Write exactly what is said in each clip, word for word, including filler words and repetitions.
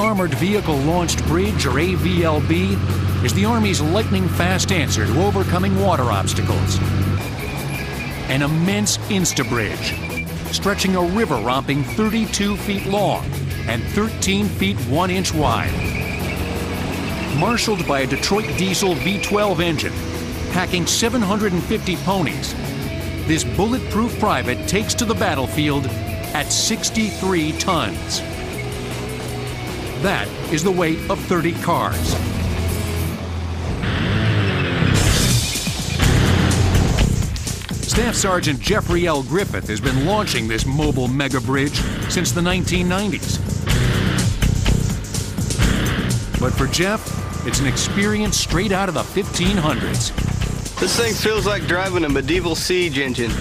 Armored Vehicle Launched Bridge, or A V L B, is the Army's lightning-fast answer to overcoming water obstacles. An immense insta-bridge, stretching a river romping thirty-two feet long and thirteen feet one inch wide. Marshaled by a Detroit Diesel V twelve engine, packing seven hundred fifty ponies, this bulletproof private takes to the battlefield at sixty-three tons. That is the weight of thirty cars. Staff Sergeant Jeffrey L. Griffith has been launching this mobile mega bridge since the nineteen nineties. But for Jeff, it's an experience straight out of the fifteen hundreds. This thing feels like driving a medieval siege engine.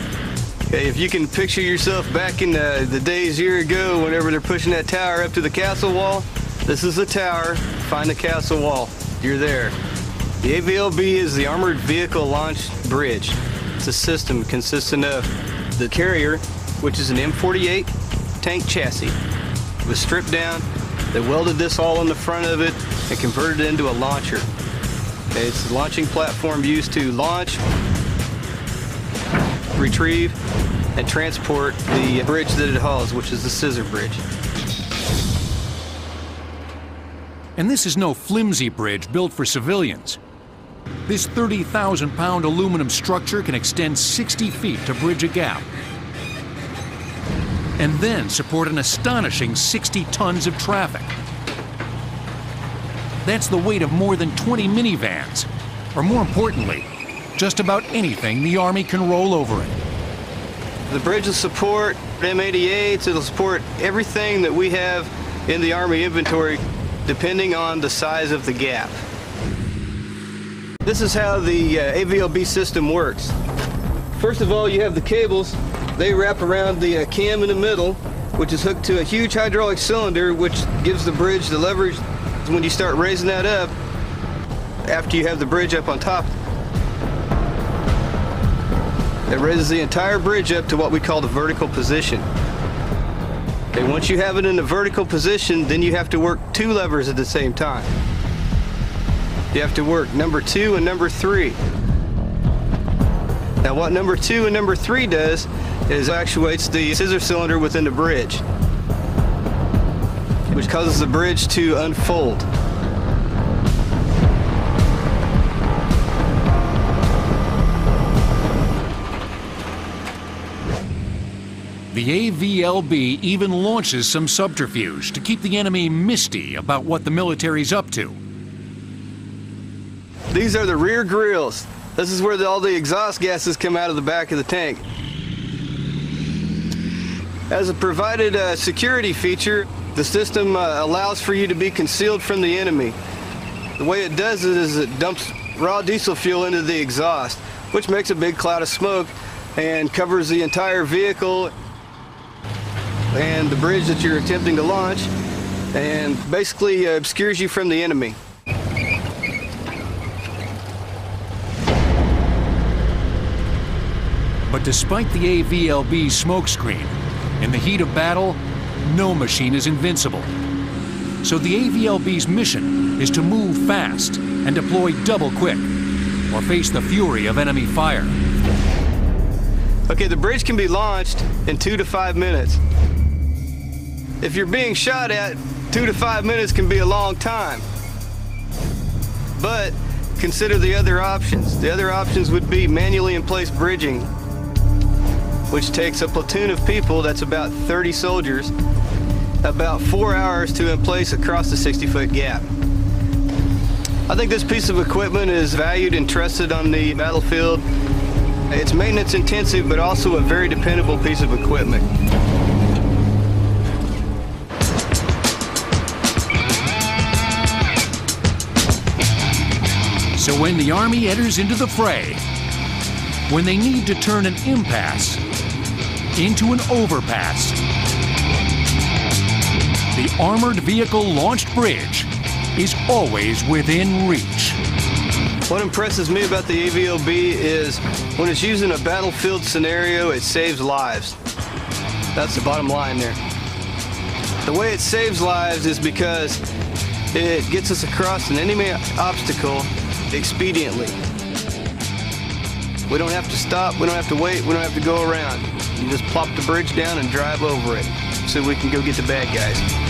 If you can picture yourself back in the, the days year ago, whenever they're pushing that tower up to the castle wall, this is the tower, find the castle wall, you're there. The A V L B is the Armored Vehicle Launched Bridge. It's a system consisting of the carrier, which is an M forty-eight tank chassis. It was stripped down, they welded this all on the front of it and converted it into a launcher. Okay, it's a launching platform used to launch, retrieve, and transport the bridge that it hauls, which is the scissor bridge. And this is no flimsy bridge built for civilians. This thirty thousand pound aluminum structure can extend sixty feet to bridge a gap and then support an astonishing sixty tons of traffic. That's the weight of more than twenty minivans, or more importantly, just about anything the Army can roll over it. The bridge will support M eighty-eights, it'll support everything that we have in the Army inventory, depending on the size of the gap. This is how the uh, A V L B system works. First of all, you have the cables. They wrap around the uh, cam in the middle, which is hooked to a huge hydraulic cylinder, which gives the bridge the leverage. When you start raising that up, after you have the bridge up on top, it raises the entire bridge up to what we call the vertical position. Okay, once you have it in the vertical position, then you have to work two levers at the same time. You have to work number two and number three. Now what number two and number three does is actuates the scissor cylinder within the bridge, which causes the bridge to unfold. The A V L B even launches some subterfuge to keep the enemy misty about what the military's up to. These are the rear grills. This is where the, all the exhaust gases come out of the back of the tank. As a provided uh, security feature, the system uh, allows for you to be concealed from the enemy. The way it does it is it dumps raw diesel fuel into the exhaust, which makes a big cloud of smoke and covers the entire vehicle and the bridge that you're attempting to launch, and basically uh, obscures you from the enemy. But despite the A V L B smokescreen, in the heat of battle, no machine is invincible. So the A V L B's mission is to move fast and deploy double quick, or face the fury of enemy fire. Okay, the bridge can be launched in two to five minutes. If you're being shot at, two to five minutes can be a long time. But consider the other options. The other options would be manually in place bridging, which takes a platoon of people, that's about thirty soldiers, about four hours to in place across the sixty foot gap. I think this piece of equipment is valued and trusted on the battlefield. It's maintenance intensive, but also a very dependable piece of equipment. So when the Army enters into the fray, when they need to turn an impasse into an overpass, the Armored Vehicle Launched Bridge is always within reach. What impresses me about the A V L B is when it's used in a battlefield scenario, it saves lives. That's the bottom line there. The way it saves lives is because it gets us across an enemy obstacle expediently. We don't have to stop, we don't have to wait, we don't have to go around. You just plop the bridge down and drive over it so we can go get the bad guys.